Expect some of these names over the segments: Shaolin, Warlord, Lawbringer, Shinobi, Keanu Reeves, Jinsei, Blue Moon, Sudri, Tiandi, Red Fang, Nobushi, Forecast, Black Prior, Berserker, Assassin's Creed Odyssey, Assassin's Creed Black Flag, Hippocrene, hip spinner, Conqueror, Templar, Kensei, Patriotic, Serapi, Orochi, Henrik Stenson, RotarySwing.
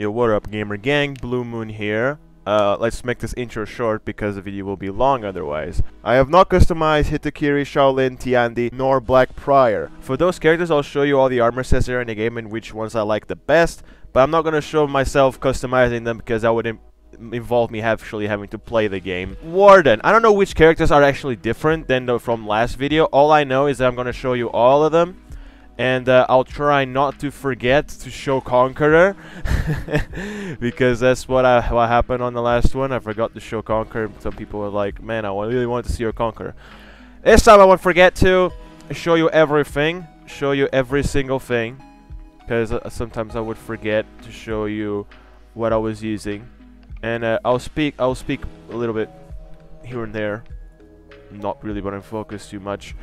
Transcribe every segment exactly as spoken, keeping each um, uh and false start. Yo, what up, gamer gang? Blue Moon here. Uh, let's make this intro short because the video will be long otherwise. I have not customized Hitokiri, Shaolin, Tiandi, nor Black Prior. For those characters, I'll show you all the armor sets there in the game and which ones I like the best, but I'm not gonna show myself customizing them because that would involve me actually having to play the game. Warden. I don't know which characters are actually different than the, from last video. All I know is that I'm gonna show you all of them. And uh, I'll try not to forget to show Conqueror, because that's what, I, what happened on the last one. I forgot to show Conqueror. Some people were like, man, I really wanted to see your Conqueror. This time I won't forget to show you everything, show you every single thing, because uh, sometimes I would forget to show you what I was using. And uh, I'll speak, I'll speak a little bit here and there, not really, but I'm focused too much.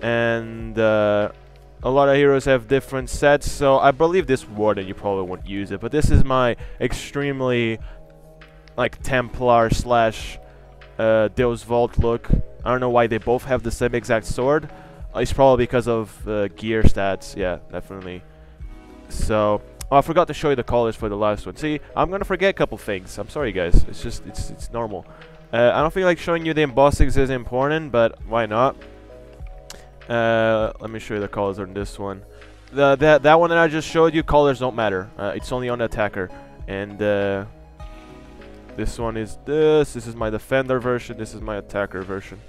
And uh, a lot of heroes have different sets, so I believe this Warden you probably won't use it, but this is my extremely like Templar slash uh, Deus Vault look. I don't know why they both have the same exact sword. Uh, it's probably because of uh, gear stats, yeah, definitely. So oh, I forgot to show you the colors for the last one. See, I'm gonna forget a couple things. I'm sorry, guys. It's just it's it's normal. Uh, I don't feel like showing you the embossings is important, but why not? Uh, let me show you the colors on this one. The, that, that one that I just showed you, colors don't matter. Uh, it's only on the attacker. And uh, this one is this. This is my defender version. This is my attacker version.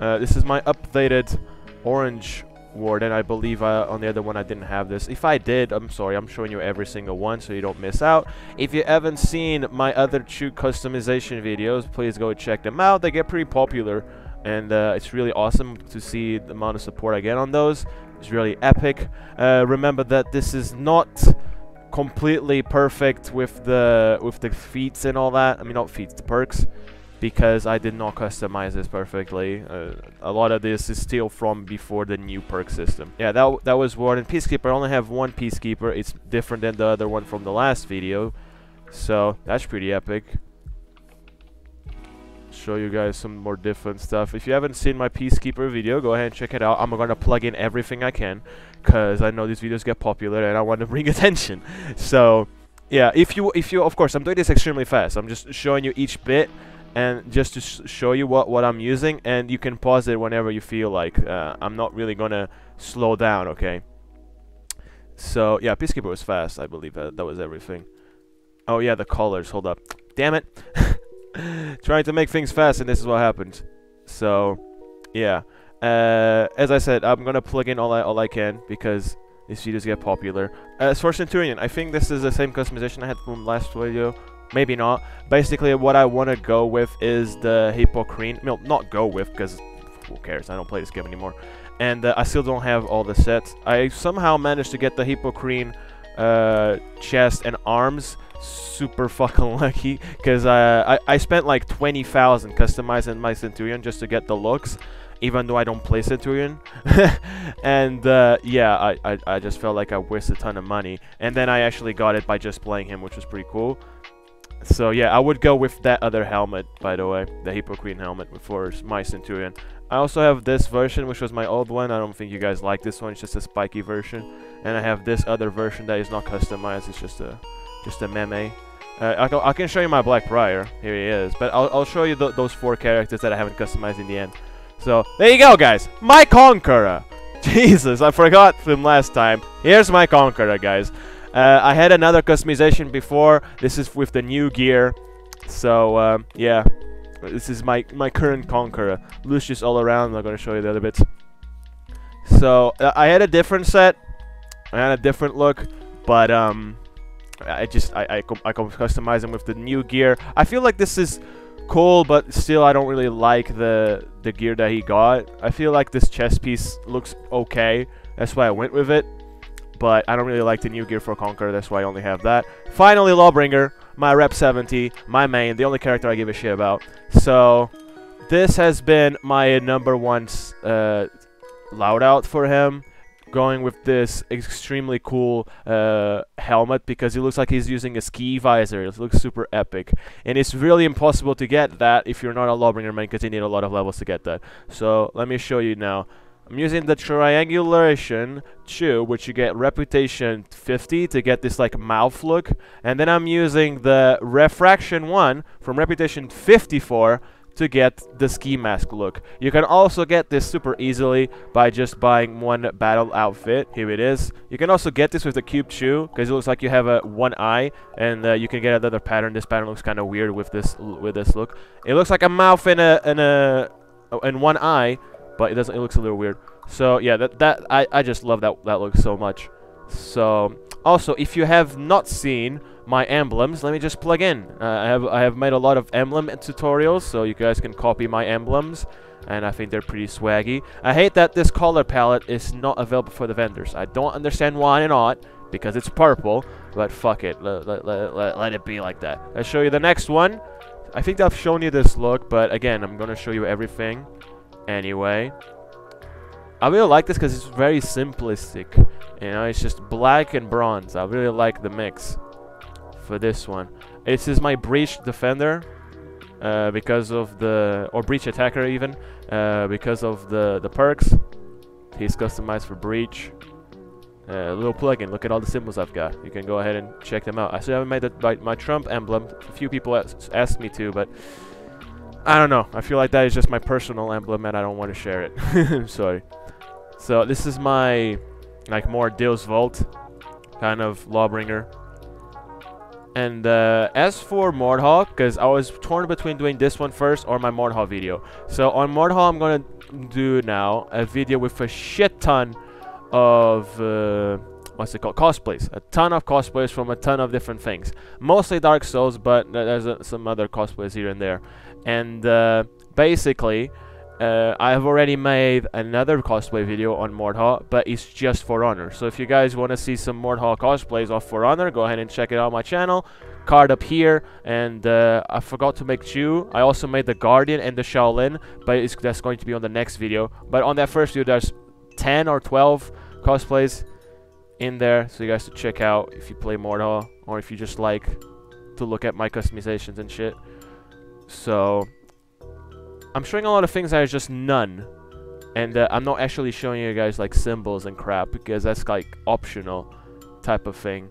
Uh, this is my updated orange Warden. I believe I, on the other one I didn't have this. If I did, I'm sorry. I'm showing you every single one so you don't miss out. If you haven't seen my other two customization videos, please go check them out. They get pretty popular. And uh, it's really awesome to see the amount of support I get on those. It's really epic. Uh, remember that this is not completely perfect with the with the feats and all that. I mean, not feats, the perks, because I did not customize this perfectly. Uh, a lot of this is still from before the new perk system. Yeah, that w that was Warden. Peacekeeper. I only have one Peacekeeper. It's different than the other one from the last video, so that's pretty epic. Show you guys some more different stuff. If you haven't seen my Peacekeeper video, go ahead and check it out. I'm gonna plug in everything I can because I know these videos get popular and I want to bring attention. So yeah, if you if you of course, I'm doing this extremely fast. I'm just showing you each bit and just to sh show you what what I'm using, and you can pause it whenever you feel like. uh, I'm not really gonna slow down, okay? So yeah, Peacekeeper was fast. I believe that, that was everything. Oh yeah, the colors, hold up, damn it. Trying to make things fast, and this is what happened. So yeah, uh, as I said, I'm gonna plug in all I, all I can because these videos get popular. As for Centurion, I think this is the same customization I had from last video, maybe not. Basically what I want to go with is the Hippocrene. Well, not go with, because who cares, I don't play this game anymore. And uh, I still don't have all the sets. I somehow managed to get the Hippocrene uh, chest and arms. Super fucking lucky, because uh, I, I spent like twenty thousand customizing my Centurion just to get the looks, even though I don't play Centurion. And uh, yeah, I, I, I just felt like I wasted a ton of money, and then I actually got it by just playing him, which was pretty cool. So yeah, I would go with that other helmet, by the way, the Hippocrene helmet for my Centurion. I also have this version, which was my old one. I don't think you guys like this one, it's just a spiky version. And I have this other version that is not customized, it's just a Just a meme. Uh, I, can, I can show you my Black Prior. Here he is. But I'll, I'll show you th those four characters that I haven't customized in the end. So there you go, guys. My Conqueror. Jesus, I forgot from last time. Here's my Conqueror, guys. Uh, I had another customization before. This is with the new gear. So um, yeah, this is my my current Conqueror. Lucius all around. I'm not gonna show you the other bits. So uh, I had a different set. I had a different look, but um. I just I I, I customize them with the new gear. I feel like this is cool, but still I don't really like the the gear that he got. I feel like this chest piece looks okay. That's why I went with it. But I don't really like the new gear for Conqueror. That's why I only have that. Finally, Lawbringer, my rep seventy, my main, the only character I give a shit about. So this has been my number one uh, loud out for him. Going with this extremely cool uh, helmet because it looks like he's using a ski visor. It looks super epic, and it's really impossible to get that if you're not a Lawbringer man because you need a lot of levels to get that. So let me show you now. I'm using the triangulation two, which you get reputation fifty to get this like mouth look, and then I'm using the refraction one from reputation fifty-four to get the ski mask look. You can also get this super easily by just buying one battle outfit. Here it is. You can also get this with the cube shoe because it looks like you have a one eye, and uh, you can get another pattern. This pattern looks kind of weird with this with this look. It looks like a mouth and a and a and one eye, but it doesn't. It looks a little weird. So yeah, that that I I just love that that look so much. So also, if you have not seen my emblems, let me just plug in. Uh, I have I have made a lot of emblem tutorials, so you guys can copy my emblems, and I think they're pretty swaggy. I hate that this color palette is not available for the vendors. I don't understand why not, because it's purple, but fuck it, let, let, let, let it be like that. I'll show you the next one. I think I've shown you this look, but again, I'm gonna show you everything anyway. I really like this because it's very simplistic. You know, it's just black and bronze. I really like the mix. For this one, this is my breach defender uh, because of the or breach attacker even uh, because of the the perks. He's customized for breach. Uh, little plugin. Look at all the symbols I've got. You can go ahead and check them out. I still haven't made the, my, my Trump emblem. A few people asked, asked me to, but I don't know. I feel like that is just my personal emblem, and I don't want to share it. I'm sorry. So this is my like more Deus Vault kind of Lawbringer. And uh, as for Mordhawk, because I was torn between doing this one first or my Mordhau video. So on Mordhau, I'm going to do now a video with a shit ton of, uh, what's it called, cosplays. A ton of cosplays from a ton of different things. Mostly Dark Souls, but there's uh, some other cosplays here and there. And uh, basically, uh, I have already made another cosplay video on Mordhau, but it's just For Honor. So if you guys want to see some Mordhau cosplays off For Honor, go ahead and check it out on my channel. Card up here, and uh, I forgot to make Chu. I also made the Guardian and the Shaolin, but it's, that's going to be on the next video. But on that first video, there's ten or twelve cosplays in there, so you guys should check out if you play Mordhau, or if you just like to look at my customizations and shit. So I'm showing a lot of things that are just none, and uh, I'm not actually showing you guys like symbols and crap because that's like optional type of thing.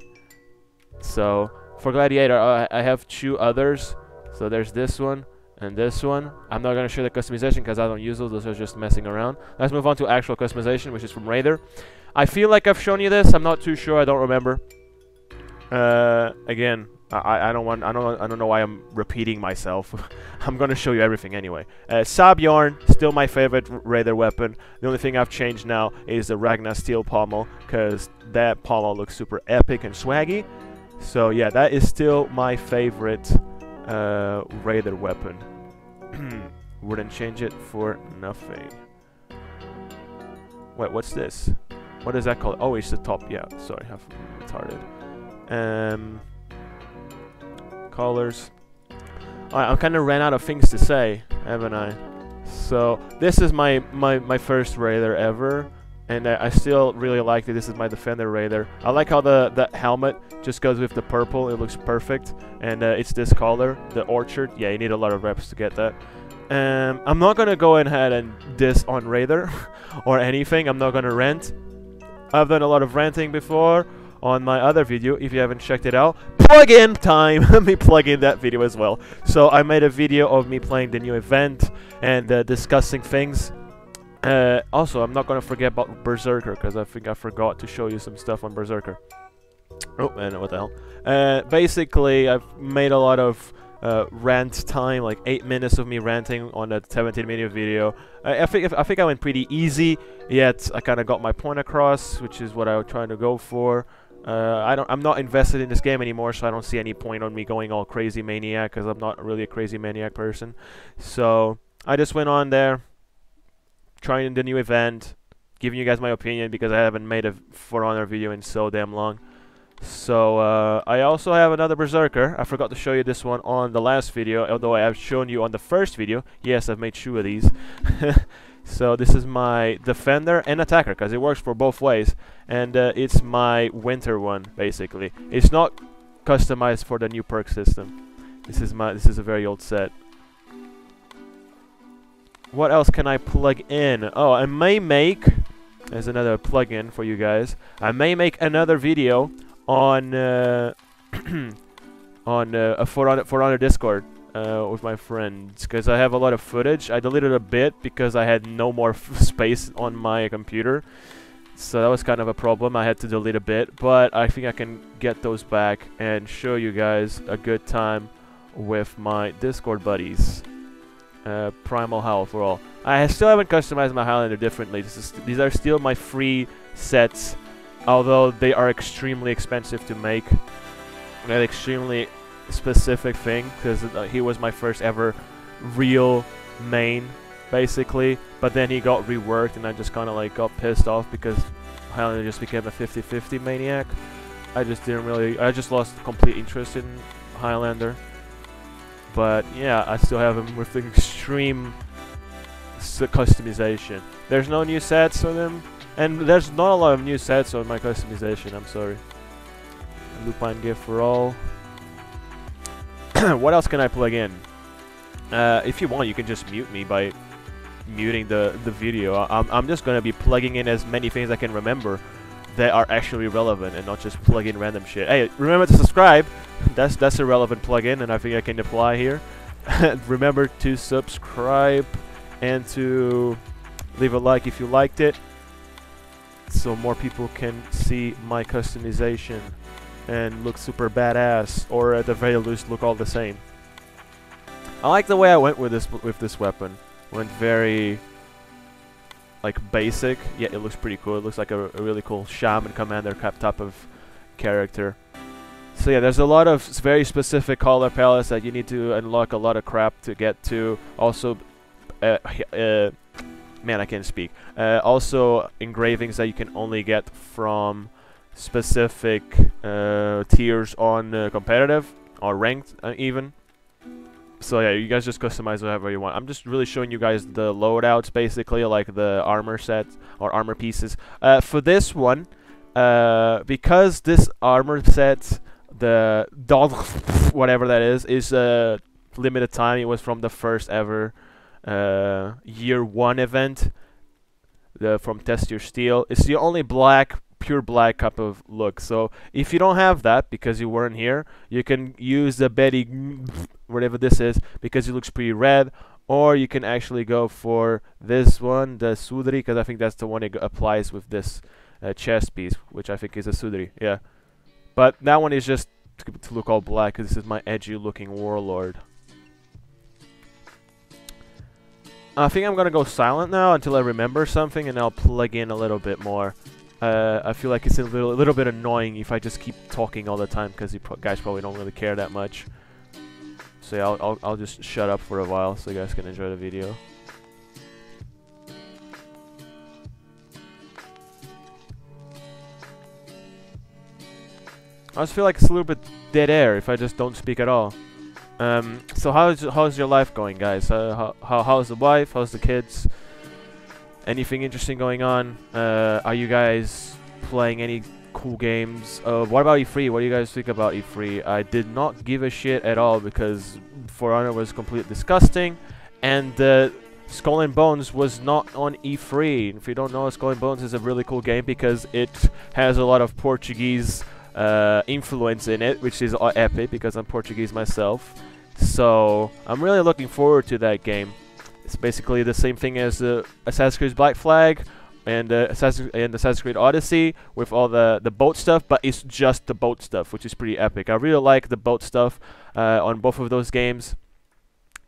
So for Gladiator, uh, I have two others. So there's this one and this one. I'm not gonna show the customization because I don't use those; those are just messing around. Let's move on to actual customization, which is from Raider. I feel like I've shown you this. I'm not too sure. I don't remember. Uh, again. I, I don't want I don't I don't know why I'm repeating myself. I'm gonna show you everything anyway. Uh, Sab yarn, still my favorite Raider weapon. The only thing I've changed now is the Ragnar steel pommel, cause that pommel looks super epic and swaggy. So yeah, that is still my favorite uh, Raider weapon. Wouldn't change it for nothing. Wait, what's this? What is that called? Oh, it's the top. Yeah, sorry, I'm retarded. Um. Colors. Alright, I kind of ran out of things to say, haven't I? So this is my my my first Raider ever, and I, I still really like it. This is my Defender Raider. I like how the the helmet just goes with the purple. It looks perfect, and uh, it's this color, the orchard. Yeah, you need a lot of reps to get that. Um, I'm not gonna go ahead and diss on Raider or anything. I'm not gonna rant. I've done a lot of ranting before on my other video. If you haven't checked it out, plug in time. Let me plug in that video as well. So I made a video of me playing the new event and uh, discussing things. Uh, also, I'm not gonna forget about Berserker because I think I forgot to show you some stuff on Berserker. Oh, and what the hell? Uh, basically, I've made a lot of uh, rant time, like eight minutes of me ranting on a seventeen minute video. I, I think I think I went pretty easy, yet I kind of got my point across, which is what I was trying to go for. Uh, I don't, I'm not invested in this game anymore, so I don't see any point on me going all crazy maniac, because I'm not really a crazy maniac person. So I just went on there, trying the new event, giving you guys my opinion, because I haven't made a For Honor video in so damn long. So uh, I also have another Berserker. I forgot to show you this one on the last video, although I have shown you on the first video. Yes, I've made two of these. So this is my Defender and Attacker, because it works for both ways, and uh, it's my winter one, basically. It's not customized for the new perk system. This is my this is a very old set. What else can I plug in? Oh, I may make... There's another plug-in for you guys. I may make another video on uh, on uh, a For Honor, For Honor Discord uh, with my friends, because I have a lot of footage. I deleted a bit because I had no more f space on my computer, so that was kind of a problem. I had to delete a bit, but I think I can get those back and show you guys a good time with my Discord buddies. Uh, Primal Howl for all. I still haven't customized my Highlander differently. This is, these are still my free sets, although they are extremely expensive to make. An extremely specific thing, because uh, he was my first ever real main, basically. But then he got reworked, and I just kind of like got pissed off because Highlander just became a fifty fifty maniac. I just didn't really. I just lost complete interest in Highlander. But yeah, I still have him with the extreme customization. There's no new sets on him, and there's not a lot of new sets on my customization, I'm sorry. Lupine Gift for all. What else can I plug in? Uh, if you want, you can just mute me by muting the, the video. I, I'm, I'm just going to be plugging in as many things I can remember that are actually relevant, and not just plug in random shit. Hey, remember to subscribe. That's that's a relevant plugin, and I think I can apply here. Remember to subscribe and to leave a like if you liked it, so more people can see my customization and look super badass, or at the very least look all the same. I like the way I went with this with this weapon. Went very. Like basic, yeah, it looks pretty cool. It looks like a, a really cool Shaman commander type of character. So yeah, there's a lot of very specific color palettes that you need to unlock a lot of crap to get to. Also, uh, uh, man, I can't speak. Uh, also, engravings that you can only get from specific uh, tiers on uh, competitive or ranked uh, even. So yeah, you guys just customize whatever you want. I'm just really showing you guys the loadouts, basically, like the armor sets or armor pieces. Uh, for this one, uh, because this armor set, the dog, whatever that is, is a uh, limited time. It was from the first ever uh, year one event the, from Test Your Steel. It's the only black, pure black type of look. So if you don't have that because you weren't here, you can use the Betty... whatever this is, because it looks pretty red, or you can actually go for this one, the Sudri, because I think that's the one it applies with this uh, chest piece, which I think is a Sudri, yeah. But that one is just to look all black, because this is my edgy looking warlord. I think I'm gonna go silent now until I remember something, and I'll plug in a little bit more. Uh, I feel like it's a little, a little bit annoying if I just keep talking all the time, because you pro guys probably don't really care that much. So yeah, I'll, I'll, I'll just shut up for a while so you guys can enjoy the video. I just feel like it's a little bit dead air if I just don't speak at all. Um, so how's, how's your life going, guys? Uh, how, how, how's the wife? How's the kids? Anything interesting going on? Uh, are you guys playing any... cool games? Uh, what about E three? What do you guys think about E three? I did not give a shit at all because For Honor was completely disgusting, and uh, Skull and Bones was not on E three. If you don't know, Skull and Bones is a really cool game because it has a lot of Portuguese uh, influence in it, which is epic because I'm Portuguese myself. So I'm really looking forward to that game. It's basically the same thing as uh, Assassin's Creed Black Flag, and uh, Assassin's, and Assassin's Creed Odyssey with all the, the boat stuff, but it's just the boat stuff, which is pretty epic. I really like the boat stuff uh, on both of those games,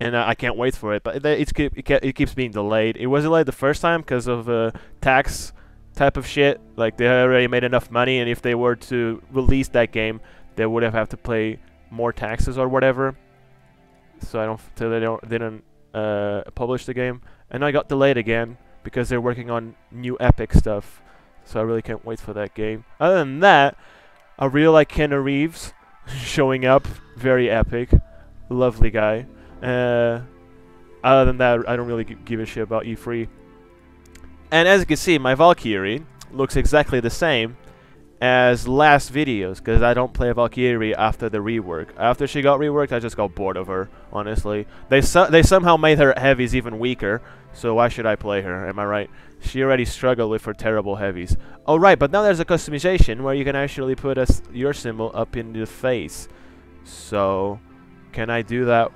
and uh, I can't wait for it, but it, it's, it, it keeps being delayed. It was delayed the first time because of uh, tax type of shit. Like, they already made enough money, and if they were to release that game, they would have had to pay more taxes or whatever. So I don't, so they don't, they didn't uh, publish the game, and I got delayed again, because they're working on new epic stuff, so I really can't wait for that game. Other than that, I really like Keanu Reeves showing up, very epic, lovely guy. Uh, other than that, I don't really give a shit about E three. And as you can see, my Valkyrie looks exactly the same, as last videos, because I don't play Valkyrie after the rework. After she got reworked, I just got bored of her, honestly. They su they somehow made her heavies even weaker, so why should I play her, am I right? She already struggled with her terrible heavies. Oh right, but now there's a customization where you can actually put a s your symbol up in the face. So, can I do that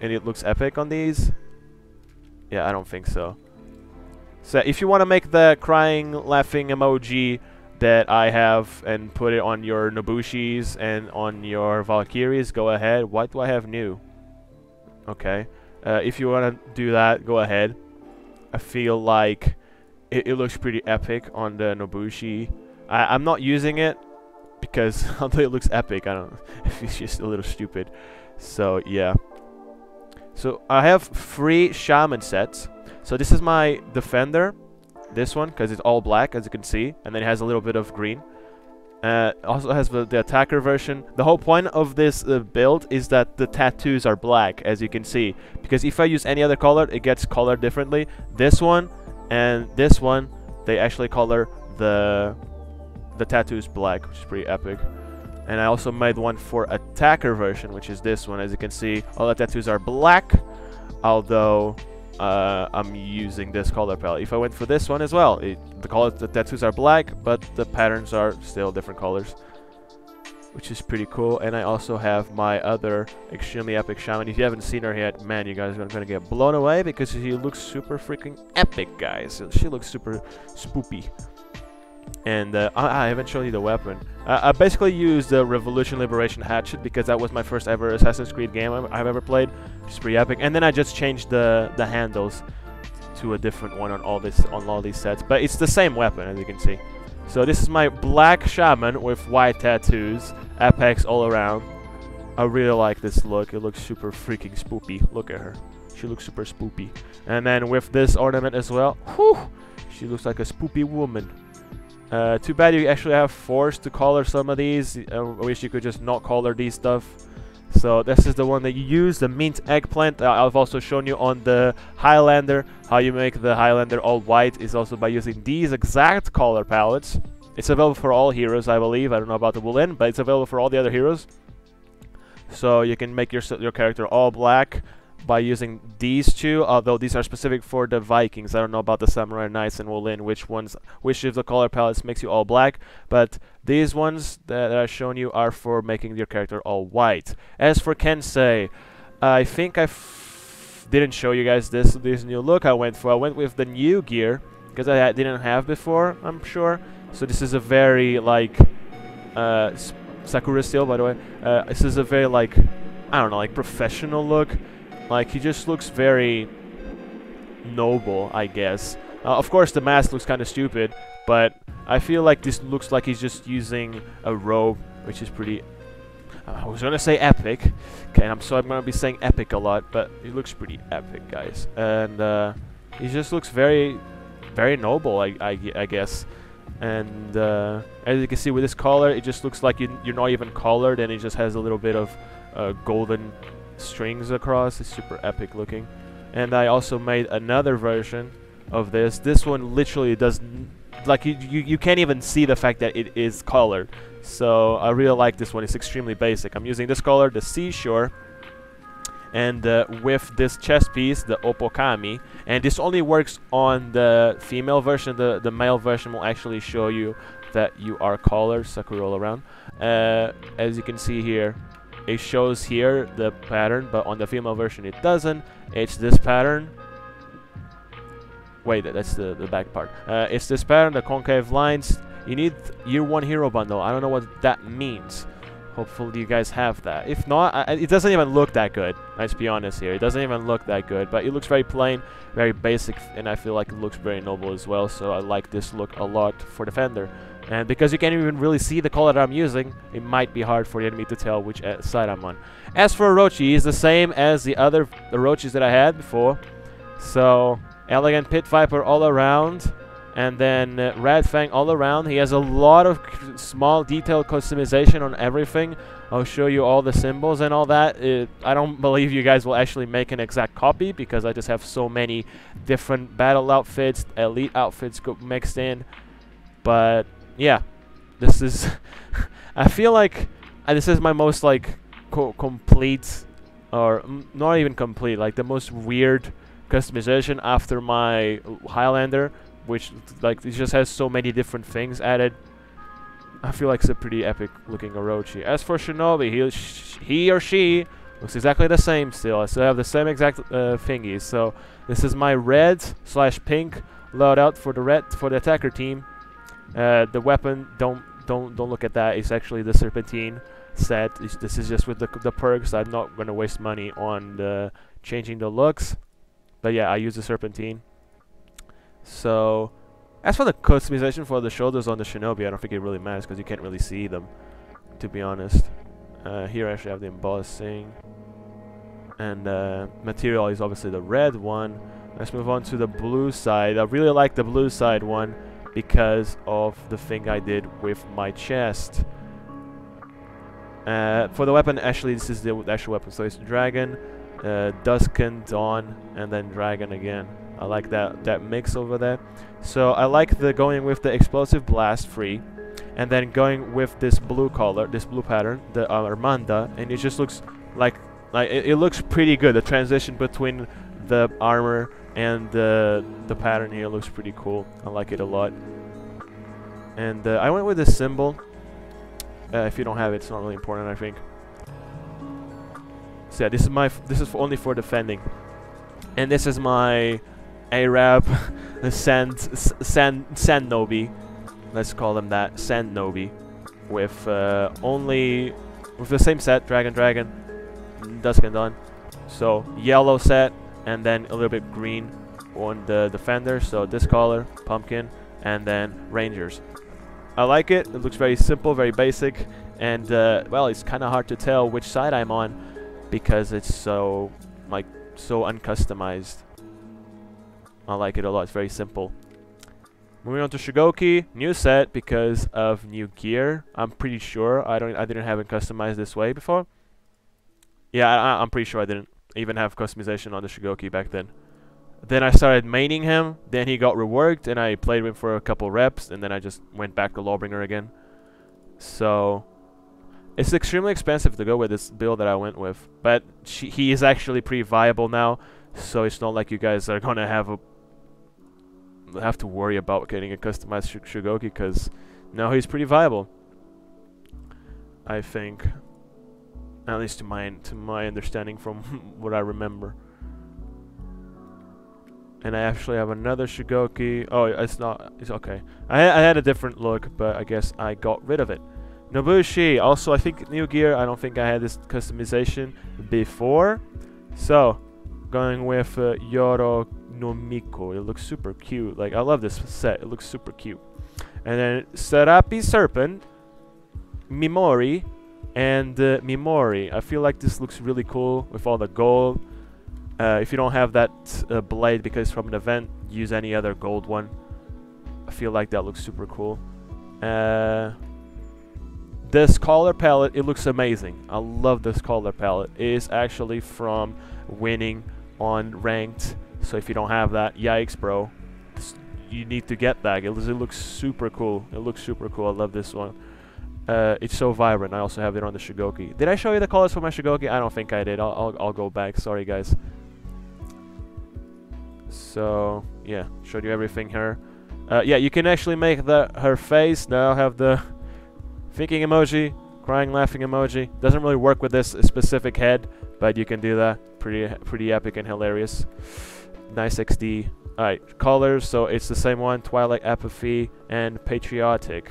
and it looks epic on these? Yeah, I don't think so. So if you want to make the crying, laughing emoji that I have and put it on your Nobushis and on your Valkyries, go ahead. What do I have new? Okay. Uh, if you want to do that, go ahead. I feel like it, it looks pretty epic on the Nobushi. I, I'm not using it because although it looks epic, I don't. It's just a little stupid. So yeah. So I have three Shaman sets. So this is my Defender. This one, because it's all black, as you can see, and then it has a little bit of green. Uh, also has the, the attacker version. The whole point of this uh, build is that the tattoos are black, as you can see, because if I use any other color, it gets colored differently. This one and this one, they actually color the the tattoos black, which is pretty epic. And I also made one for attacker version, which is this one. As you can see, all the tattoos are black, although Uh, I'm using this color palette. If I went for this one as well, it, the color, the tattoos are black, but the patterns are still different colors, which is pretty cool. And I also have my other extremely epic Shaman. If you haven't seen her yet, man, you guys are gonna get blown away because she looks super freaking epic, guys. She looks super spoopy. And uh, I, I haven't shown you the weapon. Uh, I basically used the Revolution Liberation Hatchet because that was my first ever Assassin's Creed game I've, I've ever played. It's pretty epic. And then I just changed the the handles to a different one on all this on all these sets. But it's the same weapon, as you can see. So this is my black Shaman with white tattoos, apex all around. I really like this look. It looks super freaking spoopy. Look at her. She looks super spoopy. And then with this ornament as well, whew, she looks like a spoopy woman. Uh, too bad you actually have force to color some of these. I wish you could just not color these stuff. So this is the one that you use, the mint eggplant. Uh, I've also shown you on the Highlander how you make the Highlander all white is also by using these exact color palettes. It's available for all heroes, I believe. I don't know about the woolen, but it's available for all the other heroes. So you can make your your character all black by using these two, although these are specific for the Vikings. I don't know about the Samurai Knights and Wolin, which ones, which of the color palettes makes you all black, but these ones that I've shown you are for making your character all white. As for Kensei, I think I f didn't show you guys this, this new look I went for. I went with the new gear, because I, I didn't have before, I'm sure. So this is a very, like, uh, Sakura Steel, by the way. Uh, this is a very, like, I don't know, like, professional look. Like, he just looks very noble, I guess. Uh, of course, the mask looks kind of stupid, but I feel like this looks like he's just using a robe, which is pretty... Uh, I was going to say epic. Okay, I'm so I'm going to be saying epic a lot, but it looks pretty epic, guys. And uh, he just looks very, very noble, I, I, I guess. And uh, as you can see with this collar, it just looks like you, you're not even collared, and it just has a little bit of uh, golden... strings across. It's super epic looking. And I also made another version of this. This one literally does n like you, you you can't even see the fact that it is colored. So I really like this one. It's extremely basic. I'm using this color, the Seashore, and uh, with this chest piece, the Opokami. And this only works on the female version. The the male version will actually show you that you are colored. Sakura all around. Uh, as you can see here. It shows here the pattern, but on the female version it doesn't. It's this pattern. Wait, that's the, the back part. Uh, it's this pattern, the concave lines. You need year one hero bundle. I don't know what that means. Hopefully you guys have that. If not, I, it doesn't even look that good. Let's be honest here. It doesn't even look that good, but it looks very plain, very basic, and I feel like it looks very noble as well, so I like this look a lot for Defender. And because you can't even really see the color that I'm using, it might be hard for the enemy to tell which side I'm on. As for Orochi, he's the same as the other Orochis that I had before. So, Elegant Pit Viper all around, and then uh, Red Fang all around. He has a lot of small detailed customization on everything. I'll show you all the symbols and all that. It, I don't believe you guys will actually make an exact copy because I just have so many different battle outfits, elite outfits mixed in. But... yeah, This is... I feel like uh, this is my most, like, co complete, or m not even complete, like, the most weird customization after my Highlander, which, like, it just has so many different things added. I feel like it's a pretty epic-looking Orochi. As for Shinobi, he, sh he or she looks exactly the same still. I still have the same exact uh, thingies. So this is my red slash pink loadout for the red for the attacker team. Uh, the weapon, don't don't don't look at that. It's actually the Serpentine set. It's, this is just with the the perks. I'm not gonna waste money on the changing the looks. But yeah, I use the Serpentine. So. As for the customization for the shoulders on the Shinobi, I don't think it really matters because you can't really see them, to be honest. Uh, here I actually have the embossing. And uh, material is obviously the red one. Let's move on to the blue side. I really like the blue side one because of the thing I did with my chest. Uh, for the weapon, actually this is the actual weapon. So it's Dragon, uh, Dusk and Dawn, and then Dragon again. I like that that mix over there. So I like the going with the explosive blast free, and then going with this blue color, this blue pattern, the uh, Armanda, and it just looks like like it, it looks pretty good. The transition between the armor and the the pattern here looks pretty cool. I like it a lot. And uh, I went with this symbol. Uh, if you don't have it, it's not really important, I think. So yeah, this is my f this is for only for defending, and this is my Arab, the Sand, Sand, Sandnobi, let's call them that, Sandnobi, with uh, only, with the same set, Dragon, Dragon, Dusk and Dawn, so yellow set, and then a little bit green on the Defender, so this color, Pumpkin, and then Rangers. I like it, it looks very simple, very basic, and uh, well, it's kind of hard to tell which side I'm on, because it's so, like, so uncustomized. I like it a lot, it's very simple. Moving on to Shugoki, new set because of new gear. I'm pretty sure I don't I didn't have it customized this way before. Yeah, I, I'm pretty sure I didn't even have customization on the Shugoki back then. Then I started maining him, then he got reworked and I played with him for a couple reps and then I just went back to Lawbringer again. So it's extremely expensive to go with this build that I went with, but she, he is actually pretty viable now, so it's not like you guys are gonna have a have to worry about getting a customized sh Shugoki because now he's pretty viable, I think, at least to my to my understanding from what I remember. And I actually have another Shugoki. Oh, it's not. It's okay. I I had a different look, but I guess I got rid of it. Nobushi. Also, I think new gear. I don't think I had this customization before, so going with uh, Yoro Nomiko. It looks super cute. Like, I love this set. It looks super cute. And then Serapi Serpent, Mimori, and uh, Mimori. I feel like this looks really cool with all the gold. Uh, if you don't have that uh, blade because from an event, use any other gold one. I feel like that looks super cool. Uh, this color palette, it looks amazing. I love this color palette. It is actually from winning on ranked, so if you don't have that, yikes bro, you need to get that. It, it looks super cool it looks super cool. I love this one. Uh, it's so vibrant. I also have it on the Shugoki. Did I show you the colors for my Shugoki? I don't think I did. I'll, I'll, I'll go back, sorry guys. So yeah, showed you everything here. Uh, yeah, you can actually make the her face now. I have the thinking emoji, crying laughing emoji. Doesn't really work with this specific head, but you can do that. Pretty pretty epic and hilarious. Nice X D. Alright, colors, so it's the same one, Twilight, Apathy, and Patriotic.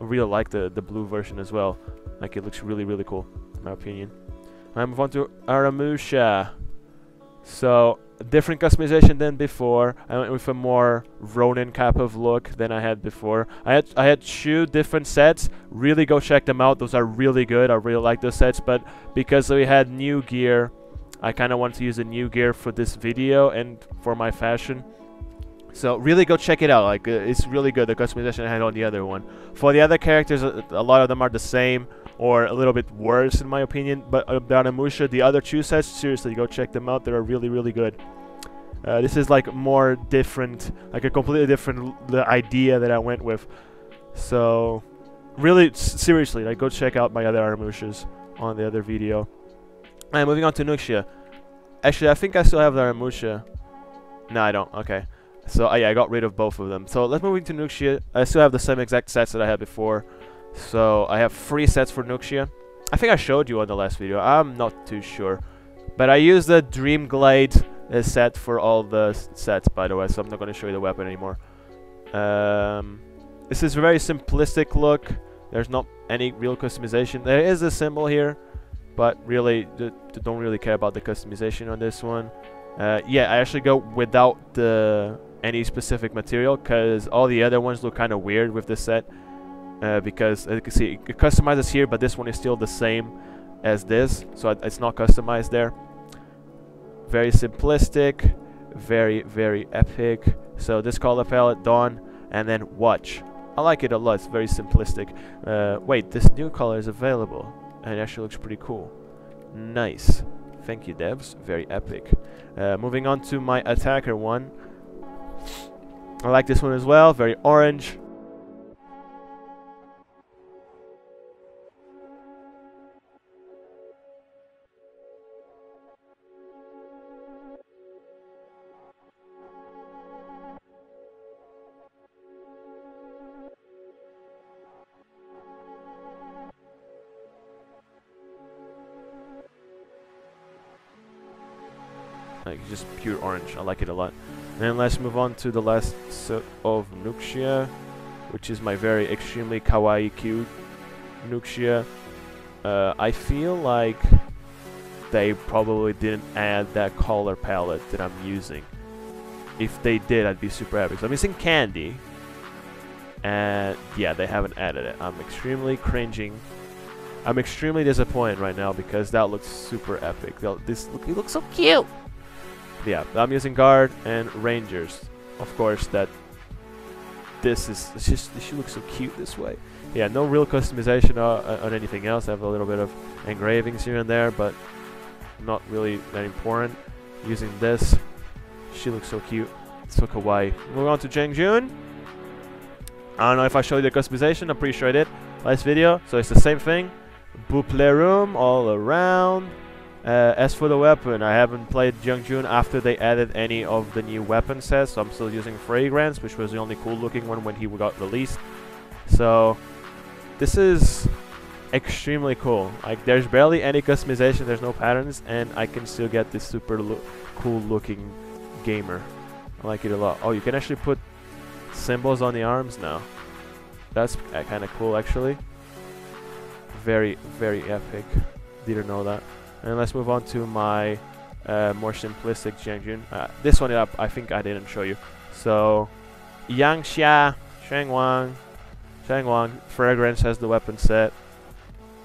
I really like the, the blue version as well. Like, it looks really, really cool, in my opinion. I move on to Aramusha. So, different customization than before. I went with a more Ronin type of look than I had before. I had I had two different sets. Really go check them out. Those are really good. I really like those sets. But because we had new gear, I kind of wanted to use the new gear for this video and for my fashion. So really go check it out. Like, uh, it's really good. The customization I had on the other one. For the other characters, a, a lot of them are the same or a little bit worse in my opinion, but uh, Aramusha, the other two sets, seriously go check them out. They are really, really good. Uh, this is like more different, like a completely different l the idea that I went with. So really, seriously, like, go check out my other Aramushas on the other video. And moving on to Nuxia. Actually, I think I still have the Aramusha. No, I don't. Okay. So, uh, yeah, I got rid of both of them. So, let's move into Nuxia. I still have the same exact sets that I had before. So, I have three sets for Nuxia. I think I showed you on the last video. I'm not too sure. But I used the Dream Glade uh, set for all the sets, by the way. So, I'm not going to show you the weapon anymore. Um, this is a very simplistic look. There's not any real customization. There is a symbol here. But really, don't really care about the customization on this one. Uh, yeah, I actually go without the any specific material because all the other ones look kind of weird with this set. Uh, because as you can see, it customizes here, but this one is still the same as this, so it's not customized there. Very simplistic, very very epic. So this color palette, Dawn, and then Watch. I like it a lot. It's very simplistic. Uh, wait, this new color is available. And it actually looks pretty cool. Nice. Thank you, devs. Very epic. Uh, moving on to my attacker one. I like this one as well. Very orange. Like, just pure orange. I like it a lot. And then let's move on to the last set of Nuxia, which is my very extremely kawaii cute Nuxia. Uh, I feel like they probably didn't add that color palette that I'm using. If they did, I'd be super happy. So I'm using Candy. And yeah, they haven't added it. I'm extremely cringing. I'm extremely disappointed right now because that looks super epic. This look, it looks so cute. Yeah, I'm using Guard and Rangers. Of course, that this is it's just she looks so cute this way. Yeah, no real customization uh, on anything else. I have a little bit of engravings here and there, but not really that important. Using this, she looks so cute, so kawaii. Moving on to Jiang Jun. I don't know if I showed you the customization. I'm pretty sure I did last video. So it's the same thing. Boucle room all around. Uh, as for the weapon, I haven't played Jiang Jun after they added any of the new weapon sets, so I'm still using Fragrance, which was the only cool looking one when he got released. So, this is extremely cool. Like, there's barely any customization, there's no patterns, and I can still get this super lo cool looking gamer. I like it a lot. Oh, you can actually put symbols on the arms now. That's uh, kind of cool, actually. Very, very epic. Didn't know that. And let's move on to my uh, more simplistic Jiang Jun. Uh, this one I, I think I didn't show you. So, Yang Xia, Shang Wang, Shang Wang, Fragrance has the weapon set.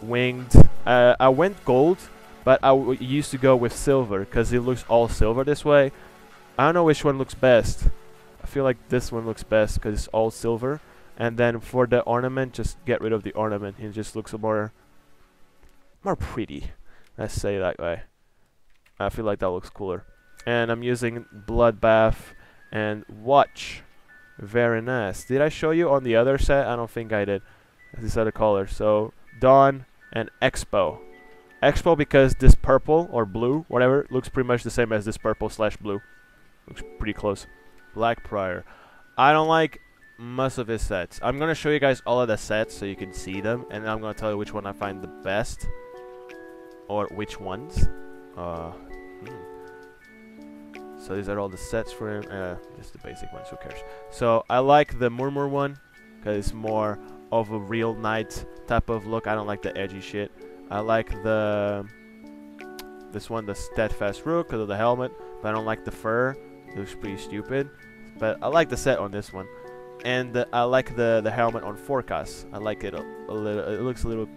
Winged. Uh, I went gold, but I w used to go with silver because it looks all silver this way. I don't know which one looks best. I feel like this one looks best because it's all silver. And then for the ornament, just get rid of the ornament. It just looks more, more pretty. Let's say that way. I feel like that looks cooler. And I'm using Bloodbath and Watch. Very nice. Did I show you on the other set? I don't think I did. This other color. So Dawn and Expo. Expo because this purple or blue, whatever, looks pretty much the same as this purple slash blue. Looks pretty close. Black Prior. I don't like most of his sets. I'm going to show you guys all of the sets so you can see them. And I'm going to tell you which one I find the best. Or which ones? Uh, hmm. So these are all the sets for him. Uh, just the basic ones. Who cares? So I like the Murmur one because it's more of a real knight type of look. I don't like the edgy shit. I like the this one, the Steadfast Rook, because of the helmet. But I don't like the fur. It looks pretty stupid. But I like the set on this one, and the, I like the the helmet on Forecast. I like it a, a little. It looks a little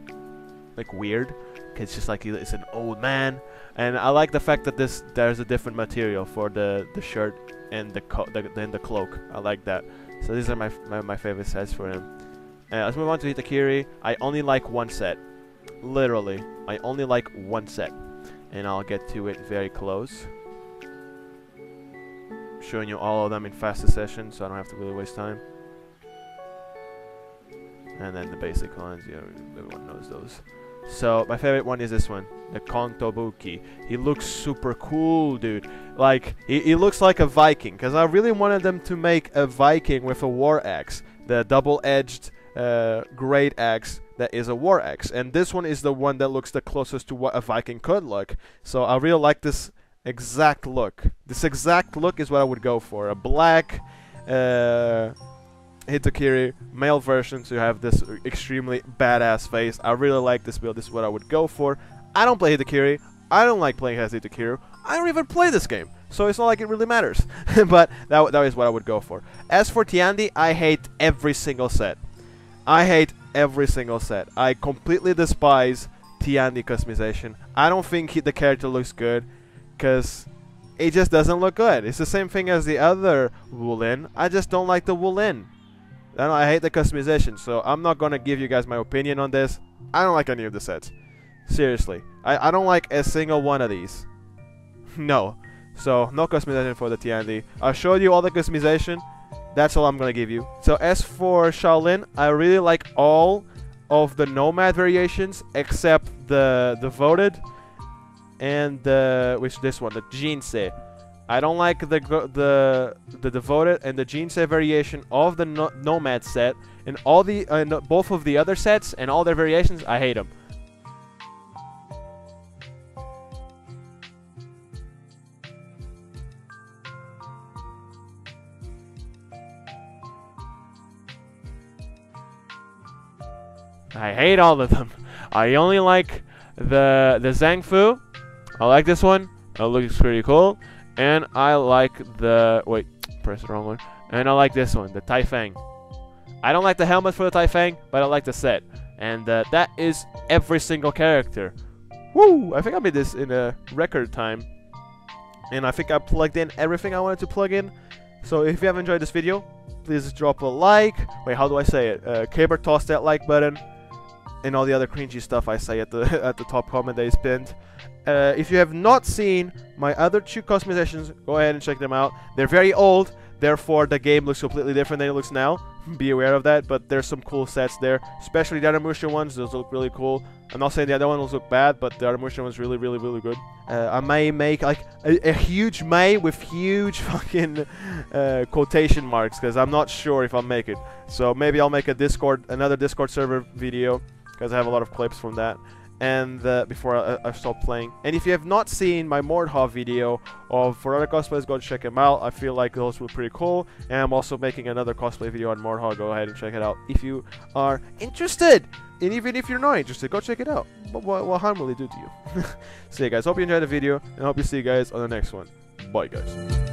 like weird. It's just like it's an old man, and I like the fact that this there's a different material for the the shirt and the co the, the, and the cloak. I like that. So these are my my, my favorite sets for him. Uh, let's move on to Hitokiri. I only like one set, literally. I only like one set, and I'll get to it very close. I'm showing you all of them in fast succession, so I don't have to really waste time. and then the basic ones, you know, everyone knows those. So my favorite one is this one, the Kontobuki. He looks super cool, dude. Like, he, he looks like a Viking, because I really wanted them to make a Viking with a war axe, the double-edged uh, great axe that is a war axe. And this one is the one that looks the closest to what a Viking could look. So I really like this exact look. This exact look is what I would go for. A black uh, Hitokiri male version, so you have this extremely badass face. I really like this build. This is what I would go for. I don't play Hitokiri. I don't like playing as Hitokiri. I don't even play this game, so it's not like it really matters. But that, that is what I would go for. As for Tiandi, I hate every single set. I hate every single set. I completely despise Tiandi customization. I don't think he, the character looks good, because it just doesn't look good. It's the same thing as the other Wulin. I just don't like the Wulin. I, I hate the customization, so I'm not going to give you guys my opinion on this. I don't like any of the sets. Seriously. I, I don't like a single one of these. No. So, no customization for the Tiandi. I showed you all the customization. That's all I'm going to give you. So, as for Shaolin, I really like all of the Nomad variations, except the Devoted and the, which this one, the Jinsei. I don't like the the the Devoted and the Jinsei variation of the no Nomad set, and all the uh, no, both of the other sets and all their variations. I hate them. I hate all of them. I only like the the Zhangfu. I like this one. It looks pretty cool. And I like the... Wait, press the wrong one. And I like this one, the Taifang. I don't like the helmet for the Taifang, but I like the set. And uh, that is every single character. Woo! I think I made this in a record time. And I think I plugged in everything I wanted to plug in. So if you have enjoyed this video, please drop a like. Wait, how do I say it? Uh, Kaber, toss that like button. And all the other cringy stuff I say at the at the top comment that is pinned. Uh, if you have not seen my other two customizations, go ahead and check them out. They're very old, therefore the game looks completely different than it looks now. Be aware of that, but there's some cool sets there. Especially the Aramusha ones, those look really cool. I'm not saying the other ones look bad, but the Aramusha one's really, really, really good. Uh, I may make like a, a huge May with huge fucking uh, quotation marks, because I'm not sure if I'll make it. So maybe I'll make a Discord, another Discord server video, because I have a lot of clips from that. And uh, before I, I stop playing. And if you have not seen my Mordhau video of For Honor cosplays, go and check them out. I feel like those were pretty cool. And I'm also making another cosplay video on Mordhau. Go ahead and check it out if you are interested. And even if you're not interested, go check it out. But what, what harm will it do to you? So yeah, guys, hope you enjoyed the video. And I hope you see you guys on the next one. Bye, guys.